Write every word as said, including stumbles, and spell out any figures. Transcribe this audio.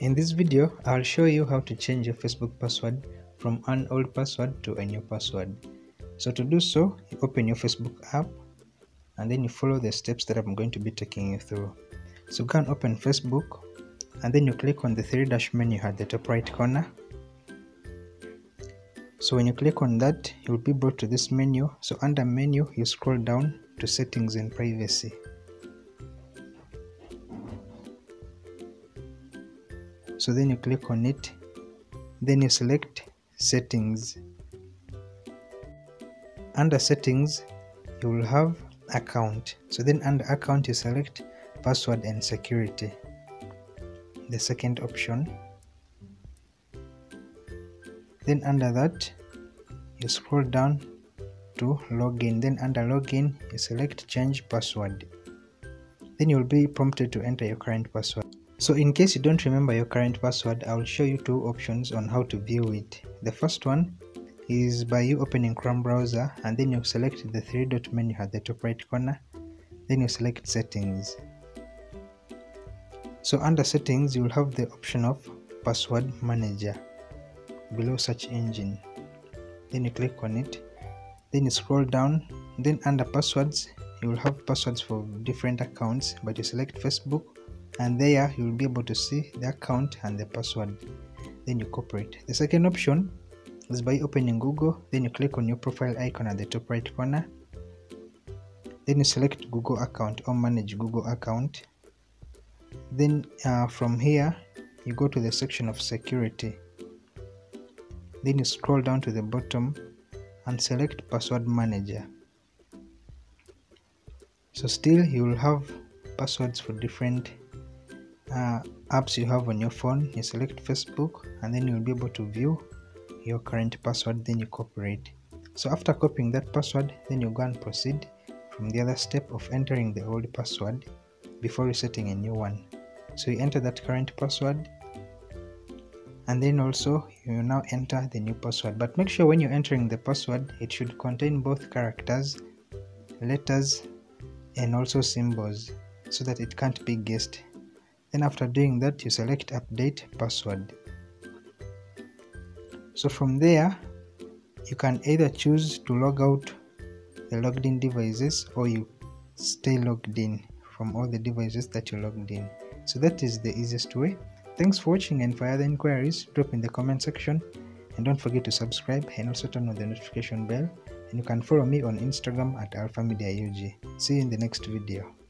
In this video, I'll show you how to change your Facebook password from an old password to a new password. So to do so, you open your Facebook app and then you follow the steps that I'm going to be taking you through. So go and open Facebook and then you click on the three dash menu at the top right corner. So when you click on that, you'll be brought to this menu. So under menu, you scroll down to settings and privacy. So then you click on it, then you select settings. Under settings, you will have account. So then under account, you select password and security, the second option. Then under that, you scroll down to login. Then under login, you select change password. Then you will be prompted to enter your current password. So in case you don't remember your current password, I will show you two options on how to view it. The first one is by you opening Chrome browser and then you select the three dot menu at the top right corner. Then you select settings. So under settings, you will have the option of password manager below search engine. Then you click on it. Then you scroll down. Then under passwords, you will have passwords for different accounts, but you select Facebook. And there you will be able to see the account and the password. Then you copy it. The second option is by opening Google. Then you click on your profile icon at the top right corner. Then you select Google account or manage Google account. Then uh, from here you go to the section of security. Then you scroll down to the bottom and select password manager. So still you will have passwords for different Uh, apps you have on your phone. You select Facebook and then you'll be able to view your current password. Then you copy it. So after copying that password, then you go and proceed from the other step of entering the old password before resetting a new one. So you enter that current password and then also you now enter the new password, but make sure when you're entering the password it should contain both characters, letters and also symbols so that it can't be guessed. Then after doing that, you select update password. So from there you can either choose to log out the logged in devices or you stay logged in from all the devices that you logged in. So that is the easiest way. Thanks for watching, and for other inquiries drop in the comment section, and don't forget to subscribe and also turn on the notification bell, and you can follow me on Instagram at Alpha Media U G. See you in the next video.